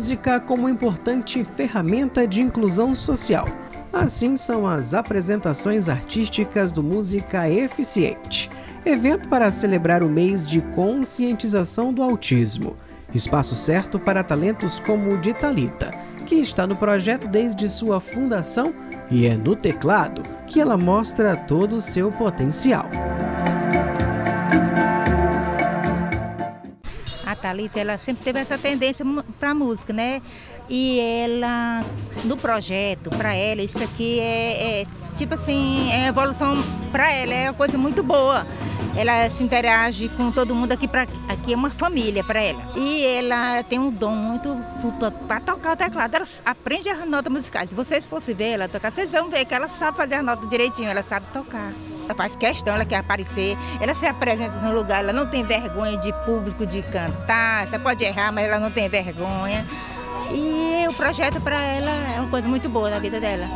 música como importante ferramenta de inclusão social. Assim são as apresentações artísticas do Música Eficiente, evento para celebrar o mês de conscientização do autismo. Espaço certo para talentos como o de Thalita, que está no projeto desde sua fundação, e é no teclado que ela mostra todo o seu potencial. A Thalita, ela sempre teve essa tendência para música, né? E ela, no projeto, para ela, isso aqui é evolução para ela, é uma coisa muito boa. Ela se interage com todo mundo aqui, aqui é uma família para ela. E ela tem um dom muito para tocar o teclado, ela aprende as notas musicais. Se vocês fossem ver ela tocar, vocês vão ver que ela sabe fazer as notas direitinho, ela sabe tocar. Ela faz questão, ela quer aparecer, ela se apresenta no lugar, ela não tem vergonha de público, de cantar, você pode errar, mas ela não tem vergonha. E o projeto para ela é uma coisa muito boa na vida dela.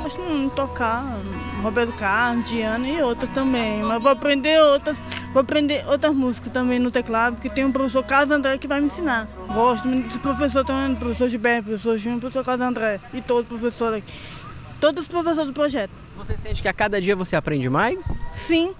Tocar Roberto Carlos, Diana e outras também, mas vou aprender outras músicas também no teclado, porque tem um professor Carlos André que vai me ensinar. Gosto do professor também, do professor Gilberto, do professor Júnior, do professor Carlos André e todos os professores aqui. Todos os professores do projeto. Você sente que a cada dia você aprende mais? Sim.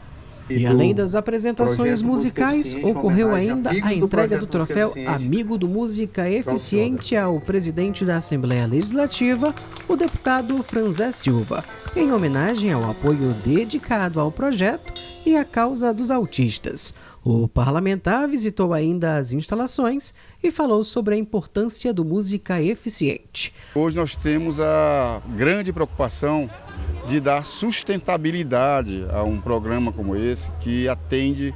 E além das apresentações musicais, ocorreu ainda a entrega do troféu Amigo do Música Eficiente ao presidente da Assembleia Legislativa, o deputado Franzé Silva, em homenagem ao apoio dedicado ao projeto e à causa dos autistas. O parlamentar visitou ainda as instalações e falou sobre a importância do Música Eficiente. Hoje nós temos a grande preocupação de dar sustentabilidade a um programa como esse, que atende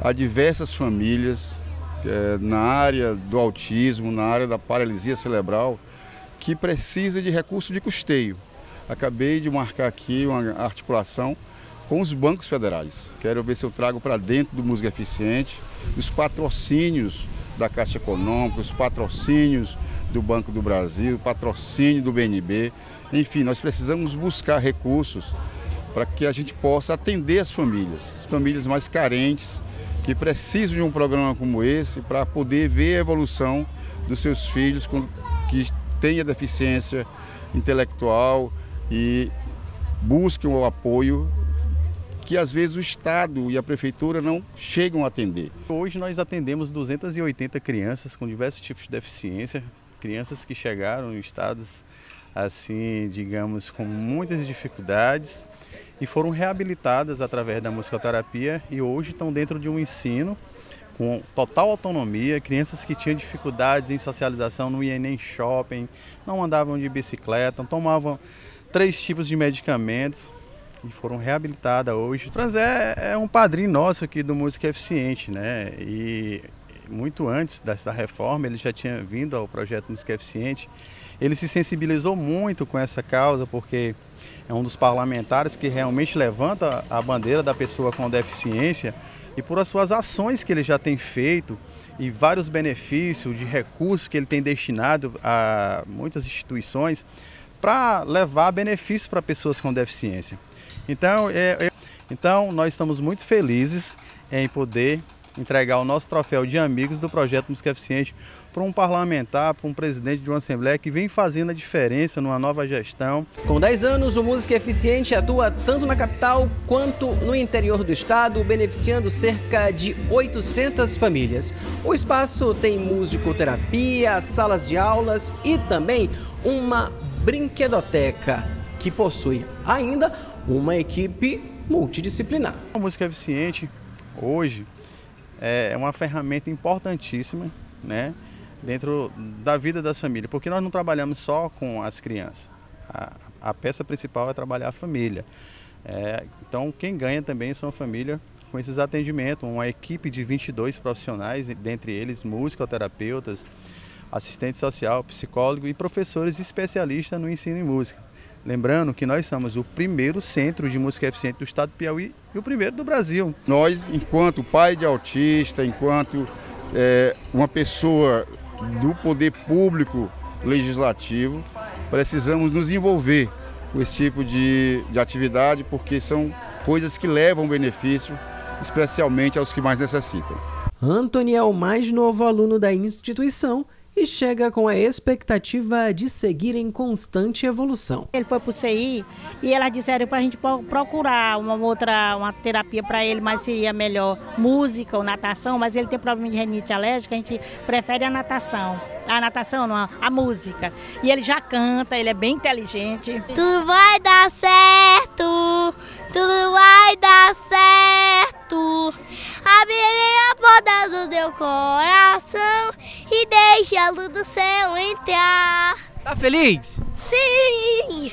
a diversas famílias na área do autismo, na área da paralisia cerebral, que precisa de recurso de custeio. Acabei de marcar aqui uma articulação com os bancos federais. Quero ver se eu trago para dentro do Música Eficiente os patrocínios da Caixa Econômica, os patrocínios do Banco do Brasil, patrocínio do BNB. Enfim, nós precisamos buscar recursos para que a gente possa atender as famílias mais carentes, que precisam de um programa como esse para poder ver a evolução dos seus filhos que tenha deficiência intelectual e busquem o apoio que às vezes o Estado e a Prefeitura não chegam a atender. Hoje nós atendemos 280 crianças com diversos tipos de deficiência, crianças que chegaram em estados assim, digamos, com muitas dificuldades e foram reabilitadas através da musicoterapia e hoje estão dentro de um ensino com total autonomia, crianças que tinham dificuldades em socialização, não iam nem shopping, não andavam de bicicleta, tomavam 3 tipos de medicamentos e foram reabilitadas hoje. O Franzé é um padrinho nosso aqui do Música Eficiente, né? E muito antes dessa reforma, ele já tinha vindo ao projeto Música Eficiente. Ele se sensibilizou muito com essa causa, porque é um dos parlamentares que realmente levanta a bandeira da pessoa com deficiência e por as suas ações que ele já tem feito e vários benefícios de recursos que ele tem destinado a muitas instituições para levar benefícios para pessoas com deficiência. Então nós estamos muito felizes em poder entregar o nosso troféu de amigos do projeto Música Eficiente para um parlamentar, para um presidente de uma Assembleia que vem fazendo a diferença numa nova gestão. Com 10 anos, o Música Eficiente atua tanto na capital quanto no interior do estado, beneficiando cerca de 800 famílias. O espaço tem musicoterapia, salas de aulas e também uma brinquedoteca, que possui ainda uma equipe multidisciplinar. A Música Eficiente, hoje, é uma ferramenta importantíssima, né, dentro da vida das famílias, porque nós não trabalhamos só com as crianças, a peça principal é trabalhar a família, então quem ganha também são a família com esses atendimentos, uma equipe de 22 profissionais, dentre eles musicoterapeutas, assistente social, psicólogo e professores especialistas no ensino em música. Lembrando que nós somos o primeiro centro de música eficiente do estado do Piauí e o primeiro do Brasil. Nós, enquanto pai de autista, enquanto uma pessoa do poder público legislativo, precisamos nos envolver com esse tipo de atividade, porque são coisas que levam benefício, especialmente aos que mais necessitam. Antônio é o mais novo aluno da instituição e chega com a expectativa de seguir em constante evolução. Ele foi para o CI e elas disseram para a gente procurar uma terapia para ele, mas seria melhor música ou natação, mas ele tem problema de rinite alérgica, a gente prefere a natação. A natação, não, a música. E ele já canta, ele é bem inteligente. Tudo vai dar certo, tudo vai dar certo. A menina poda do teu coração e deixa a luz do céu entrar. Tá feliz? Sim!